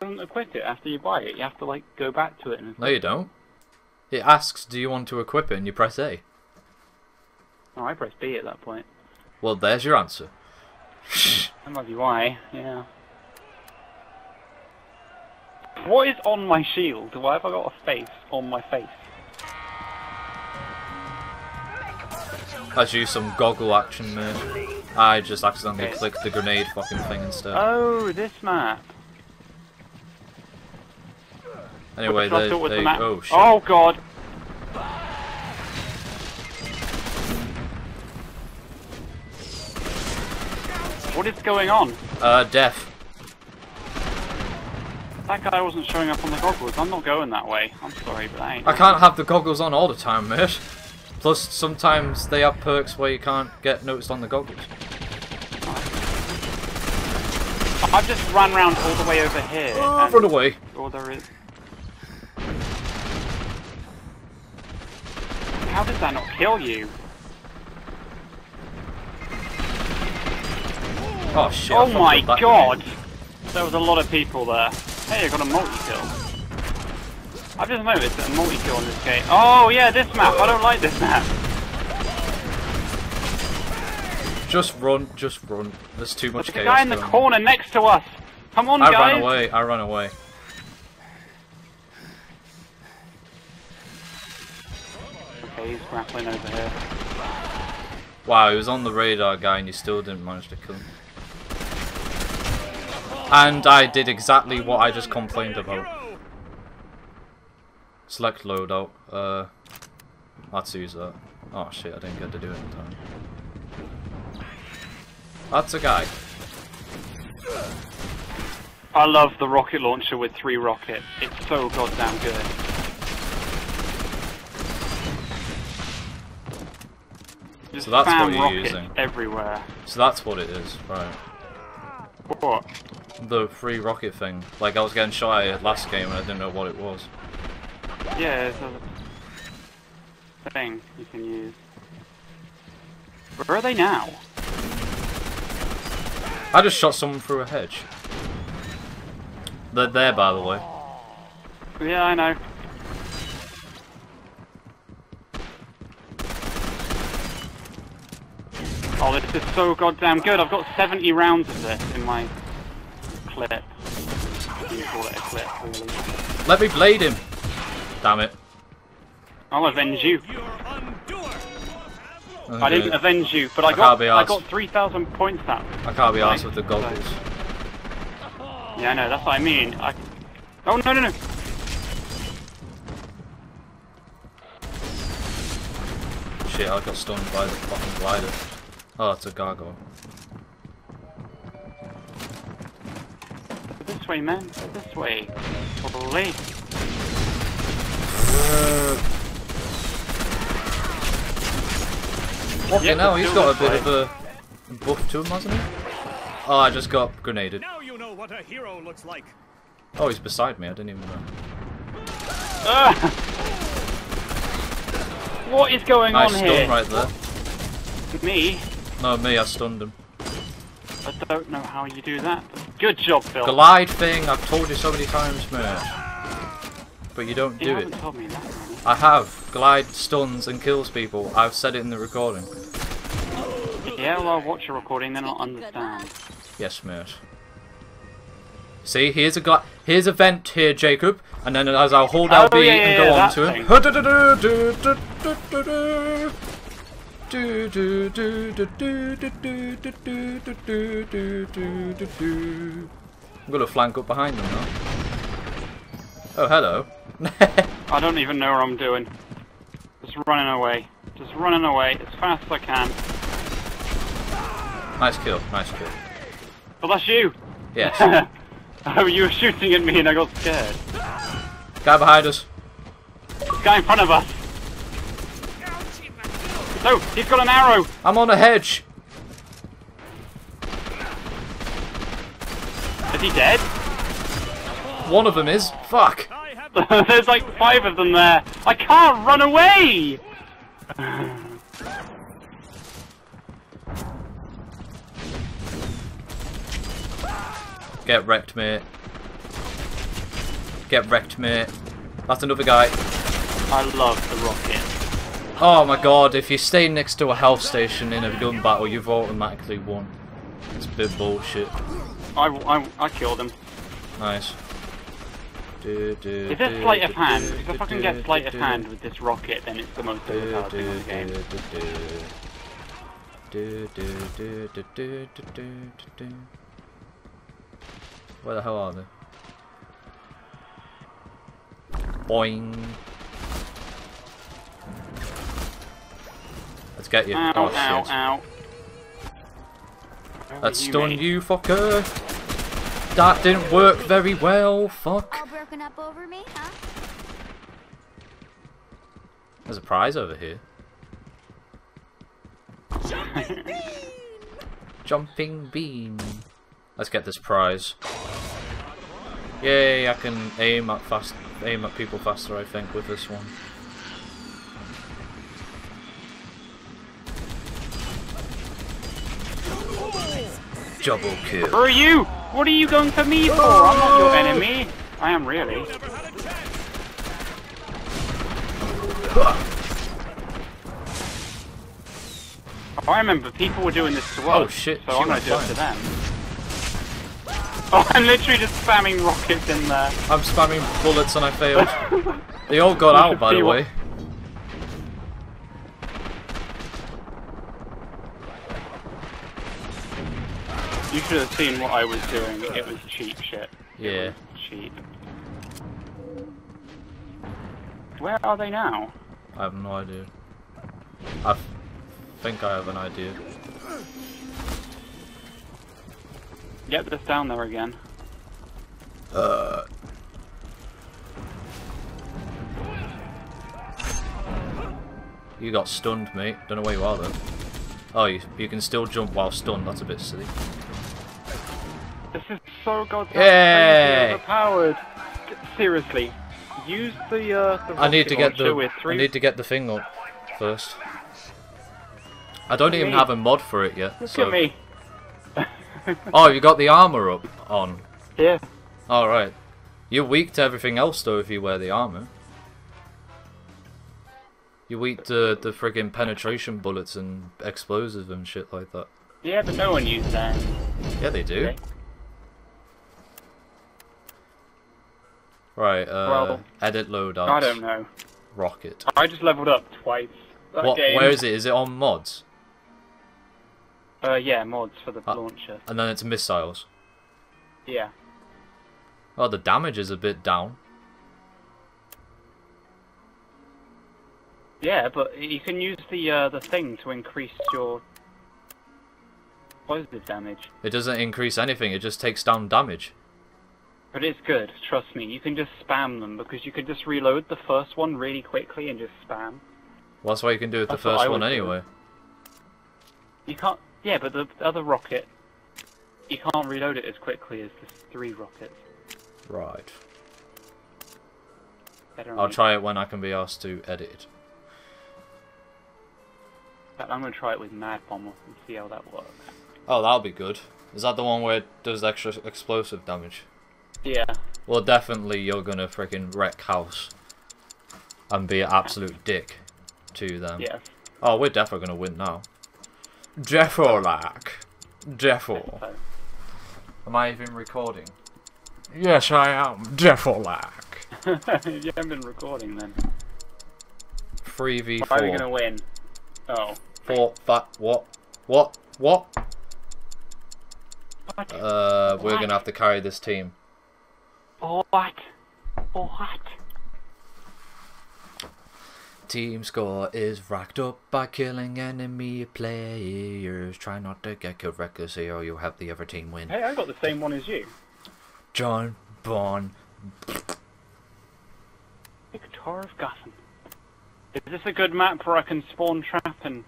don't equip it after you buy it. You have to like go back to it. And no, you don't. It asks, do you want to equip it, and you press A. Oh, I press B at that point. Well, there's your answer. That might be why, yeah. What is on my shield? Why have I got a face on my face? That's you, some goggle action, mate. I just accidentally clicked the grenade fucking thing instead. Oh, this map. Anyway, they the oh shit. Oh god. What is going on? Death. That guy wasn't showing up on the goggles. I'm not going that way. I'm sorry, but I ain't. I can't have the goggles on all the time, mate. Plus, sometimes they have perks where you can't get noticed on the goggles. I've just run round all the way over here. Oh, run away. All there is. How does that not kill you? Oh shit. Oh my god! There was a lot of people there. Hey, I got a multi-kill. I've just noticed that a multi-kill on this game. Oh yeah, this map! I don't like this map! Just run, just run. There's too much chaos. There's a guy in the corner next to us! Come on, guys! I ran away, I ran away. Okay, he's grappling over here. Wow, he was on the radar guy and you still didn't manage to kill him. And I did exactly what I just complained about. Select loadout. Let's use that. Oh shit, I didn't get to do it in time. That's a guy. I love the rocket launcher with 3 rockets. It's so goddamn good. Just so that's what you're using. Everywhere. So that's what it is, right? What? The free rocket thing. Like, I was getting shot at last game and I didn't know what it was. Yeah, it's a thing you can use. Where are they now? I just shot someone through a hedge. They're there, by the way. Yeah, I know. Oh, this is so goddamn good. I've got 70 rounds of this in my... clip. You call it a clip, really. Let me blade him! Damn it. I'll avenge you. Okay. I didn't avenge you, but I got 3,000 points that. I can't be arsed with the goggles. Yeah, I know, that's what I mean. Oh, no, no, no! Shit, I got stunned by the fucking glider. Oh, that's a gargoyle. This way, man. This way. Probably. Okay, now he's got a bit of a buff to him, hasn't he? Oh, I just got grenaded. Now you know what a hero looks like. Oh, he's beside me. I didn't even know. What is going on here? Nice stun right there. Me? No, me. I stunned him. I don't know how you do that. Good job, Phil. Glide thing, I've told you so many times, man. But you don't do it. You haven't told me that, man. I have. Glide stuns and kills people. I've said it in the recording. Yeah, well, I'll watch a recording, then I'll understand. Yes, mate. See, here's a vent here, Jacob. And then as I'll hold LB and go on to him. I'm gonna flank up behind them now. Oh, hello. I don't even know what I'm doing. Just running away. Just running away as fast as I can. Nice kill, nice kill. Well, that's you! Yes. Oh, you were shooting at me and I got scared. Guy behind us. Guy in front of us. No, he's got an arrow! I'm on a hedge! Is he dead? One of them is. Fuck! There's like 5 of them there. I can't run away! Get wrecked, mate. Get wrecked, mate. That's another guy. I love the rocket. Oh my god, if you stay next to a health station in a gun battle, you've automatically won. It's a bit bullshit. I killed him. Nice. Is there sleight of hand? If I fucking get sleight of hand with this rocket, then it's the most difficult thing in the game. Where the hell are they? Boing. Let's get you. Ow, oh shit. Ow, ow. Let's stun you, fucker. That didn't work very well, fuck. All broken up over me, huh? There's a prize over here. Jumping bean! Jumping bean. Let's get this prize. Yay, I can aim at people faster, I think, with this one. Double kill. Who are you? What are you going for me for? I'm not your enemy. I am really. I remember people were doing this to us. Oh shit! So I'm gonna do it to them. Oh, I'm literally just spamming rockets in there. I'm spamming bullets and I failed. They all got out, by the way. You should have seen what I was doing. It was cheap shit. Yeah. Cheap. Where are they now? I have no idea. I think I have an idea. Yep, that's down there again. You got stunned, mate. Don't know where you are though. Oh, you can still jump while stunned. That's a bit silly. This is so goddamn overpowered. Seriously, use the I need to get the. I need to get the thing up first. I don't even have a mod for it yet. Look at me. Oh, you got the armor up on. Yeah. All right. You're weak to everything else though if you wear the armor. You're weak to the friggin' penetration bullets and explosives and shit like that. Yeah, but no one used that. Yeah, they do. Okay. Right, well, edit loadouts. I don't know. Rocket. I just leveled up twice. What? Game. Where is it? Is it on mods? Yeah, mods for the launcher. And then it's missiles. Yeah. Oh, the damage is a bit down. Yeah, but you can use the thing to increase your positive damage. It doesn't increase anything. It just takes down damage. But it's good, trust me. You can just spam them because you could just reload the first one really quickly and just spam. Well, that's why you can do it the first one anyway. You can't. Yeah, but the other rocket, you can't reload it as quickly as the 3 rockets. Right. I'll try it when I can be asked to edit it. I'm gonna try it with Mad Bomb and see how that works. Oh, that'll be good. Is that the one where it does extra explosive damage? Yeah. Well, definitely you're gonna freaking wreck house and be an absolute dick to them. Yes. Oh, we're definitely gonna win now. Jefforlack. Jeffo. Am I even recording? Yes, I am. Jefforlack. You haven't been recording then. 3v4. How are we gonna win? Oh. What? What? We're gonna have to carry this team. What? Team score is racked up by killing enemy players. Try not to get killed recklessly or you'll have the other team win. Hey, I got the same one as you. John Bon. The Guitar of Gotham. Is this a good map where I can spawn trap and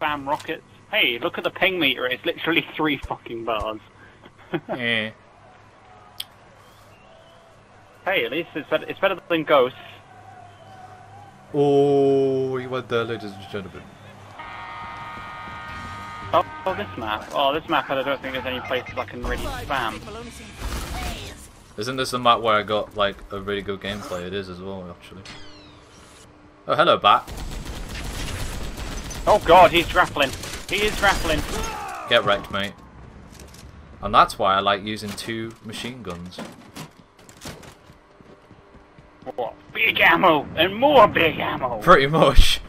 spam rockets? Hey, look at the ping meter, it's literally 3 fucking bars. Yeah. Hey, at least it's better than Ghosts. Oh, you went there, ladies and gentlemen. Oh, this map. Oh, this map, I don't think there's any places I can really spam. Isn't this the map where I got like a really good gameplay? It is as well, actually. Oh, hello, Bat. Oh God, he's grappling. He is grappling. Get wrecked, mate. And that's why I like using two machine guns. What? Big ammo and more big ammo. Pretty much.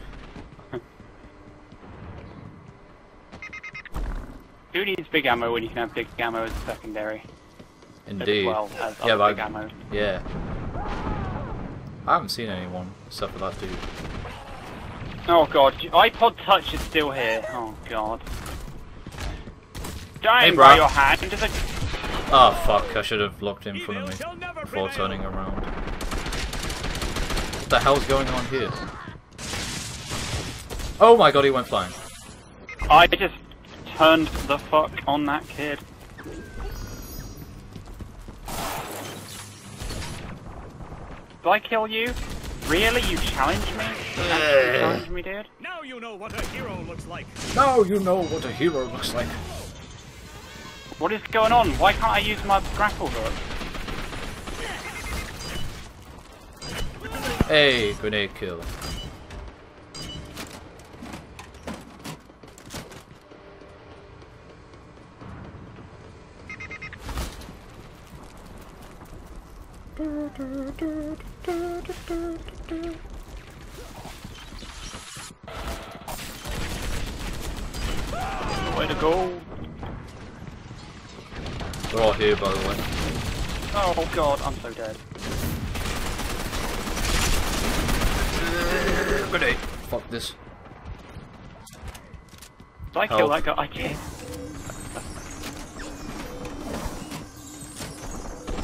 Who needs big ammo when you can have big ammo as a secondary? Indeed. As well as yeah, but big ammo. Yeah. I haven't seen anyone except for that dude. Oh God, iPod Touch is still here. Oh God. Dying hey, by your hand is a... Oh fuck! I should have locked in front of me before turning around. What the hell's going on here? Oh my God, he went flying. I just. Turned the fuck on that kid. Did I kill you? Really? You challenge me? You challenge me, dude? Now you know what a hero looks like. Now you know what a hero looks like. What is going on? Why can't I use my grapple hook? Hey, grenade kill. Way to go! We're all here, by the way. Oh God, I'm so dead. Grenade. Fuck this. Did I kill that guy? I did.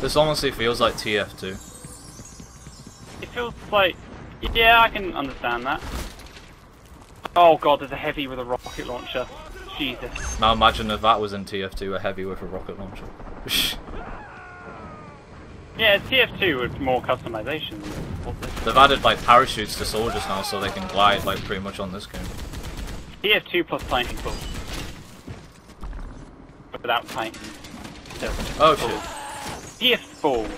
This honestly feels like TF2. It feels like... Yeah, I can understand that. Oh God, there's a heavy with a rocket launcher. Jesus. Now imagine if that was in TF2, a heavy with a rocket launcher. Yeah, TF2 with more customization. They've added like parachutes to soldiers now, so they can glide like pretty much on this game. TF2 plus Titan Bull. But without Titan. Still. Oh shit. Default.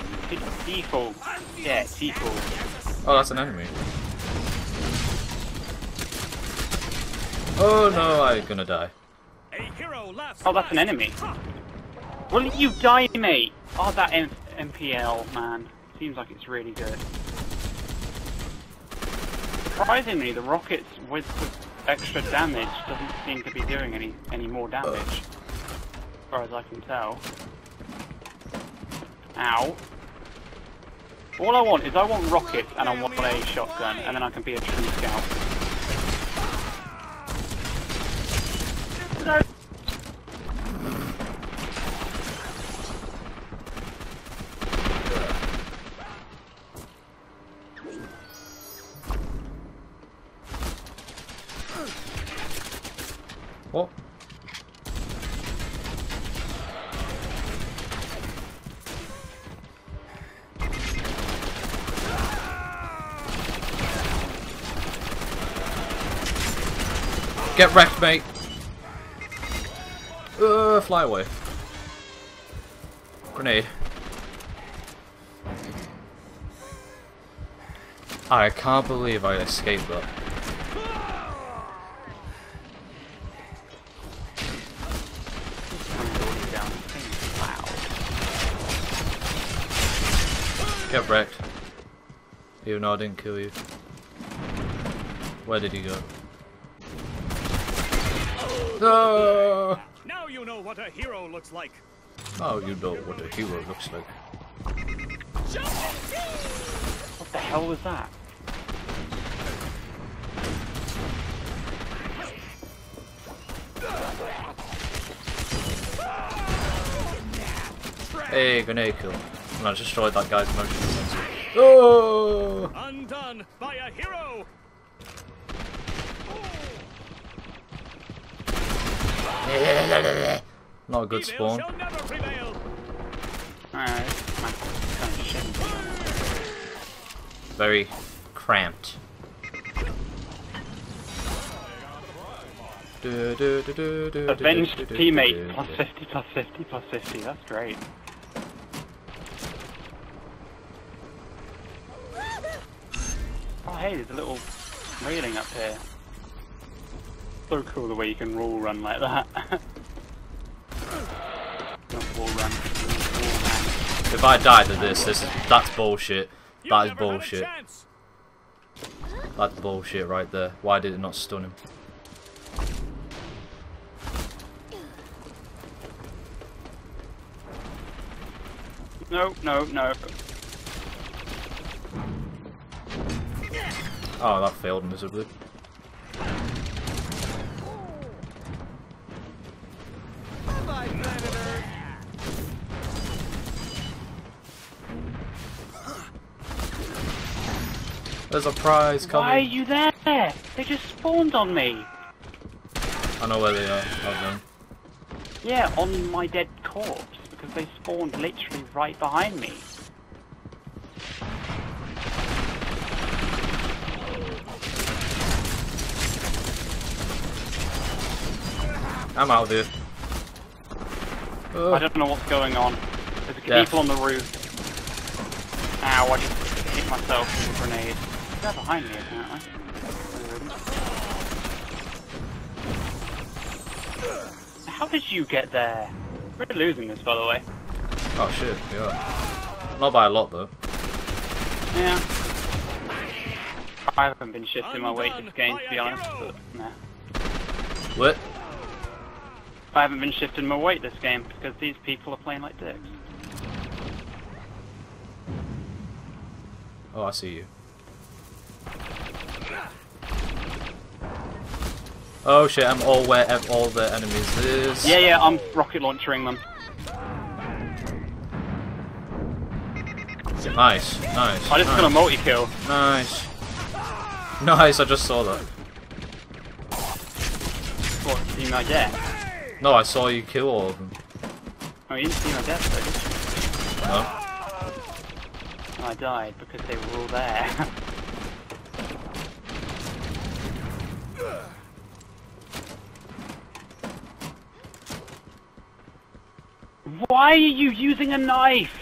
Default. Yeah, default. Oh, that's an enemy. Oh no, I'm gonna die. Oh, that's an enemy. Will you die, mate? Oh, that MPL, man. Seems like it's really good. Surprisingly, the rockets with the extra damage doesn't seem to be doing any more damage. As far as I can tell. Ow. All I want is I want rockets and I want a shotgun and then I can be a true scout. No. What? Get wrecked, mate. Fly away. Grenade. I can't believe I escaped that. Get wrecked. Even though I didn't kill you. Where did he go? No. Now you know what a hero looks like. Now you know what a hero looks like. What the hell was that? Hey, grenade kill. And I destroyed that guy's motion sensor. Oh! Undone by a hero. Not a good spawn. Alright. Very cramped. Avenged teammate. +50, +50, +50. That's great. hey, there's a little railing up here. So cool the way you can wall run like that. Not wall run. If I died to this is, that's bullshit. That is bullshit. That's bullshit right there. Why did it not stun him? No, no, no. Oh, that failed miserably. There's a prize coming. Why are you there? They just spawned on me. I know where they are. I've done. Yeah, on my dead corpse, because they spawned literally right behind me. I'm out of here. Oh. I don't know what's going on. There's people on the roof. Ow, I just hit myself with a grenade. They're behind me, apparently. How did you get there? We're losing this, by the way. Oh shit, we are. Not by a lot, though. Yeah. I haven't been shifting my weight this game, to be honest, but nah. What? I haven't been shifting my weight this game because these people are playing like dicks. Oh, I see you. Oh shit, I'm all where all the enemies is. Yeah, yeah, I'm rocket launchering them. Nice, nice. I just got a multi-kill. Nice. Nice, I just saw that. What, team I get? No, I saw you kill all of them. Oh, you didn't see my death though, did you? No. I died because they were all there. Why are you using a knife?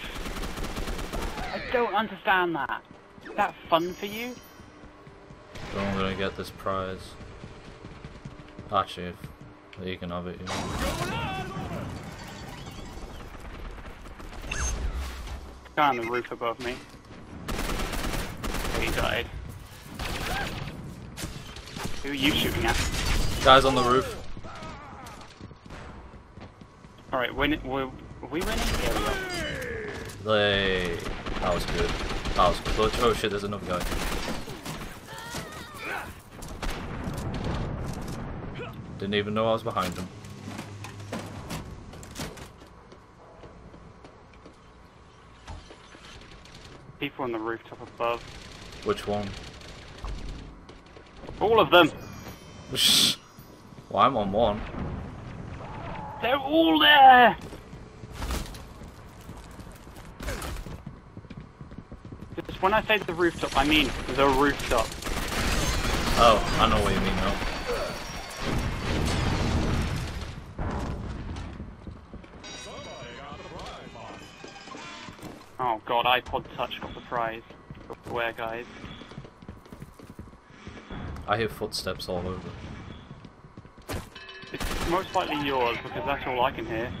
I don't understand that. Is that fun for you? So I'm gonna get this prize. Actually, you can have it. You know. Guy on the roof above me. He died. Who are you shooting at? Guys on the roof. All right, are we winning? Yeah, we are. Hey, that was good. That was clutch. Oh shit, there's another guy. Didn't even know I was behind them. People on the rooftop above. Which one? All of them! Well, I'm on one. They're all there! Just when I say the rooftop, I mean the rooftop. Oh, I know what you mean now. Oh god, iPod Touch got the prize. Where, guys? I hear footsteps all over. It's most likely yours, because that's all I can hear.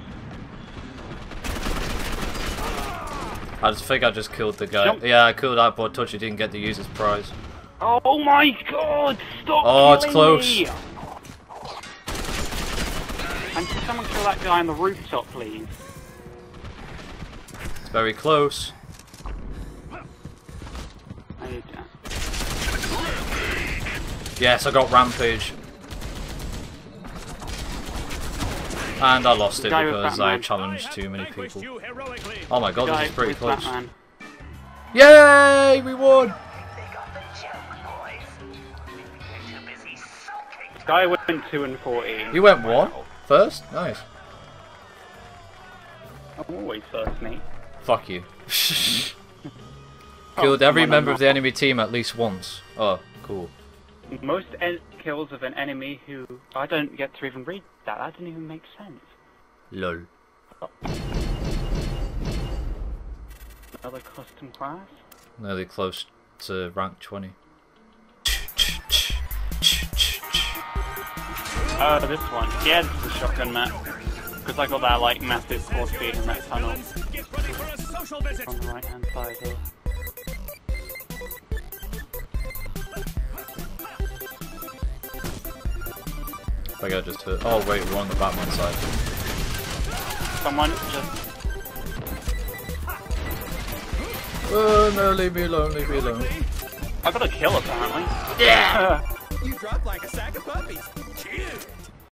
I just think I just killed the guy. Jump. Yeah, I killed iPod Touch, he didn't get to use his prize. Oh my god, stop! Oh, it's close! Me. And can someone kill that guy on the rooftop, please? Very close. I need that. Yes, I got Rampage. And I lost it because I challenged too many people. Oh my god, this is pretty close. Batman. Yay! We won! Guy went 2 and 14. You went one? First? Nice. I'm always first, mate. Fuck you. Killed every member of the enemy team at least once. Oh, cool. Most kills of an enemy who... I don't get to even read that. That doesn't even make sense. Lol. Oh. Another custom class? Nearly close to rank 20. Oh, this one. Yeah, this is the shotgun map. Because I got that, like, massive force field in that tunnel. On the right-hand side here. I think I just hit. Oh, wait, we're on the Batman side. Someone just. Oh no, leave me alone, leave me alone. I got a kill apparently. Yeah! You dropped like a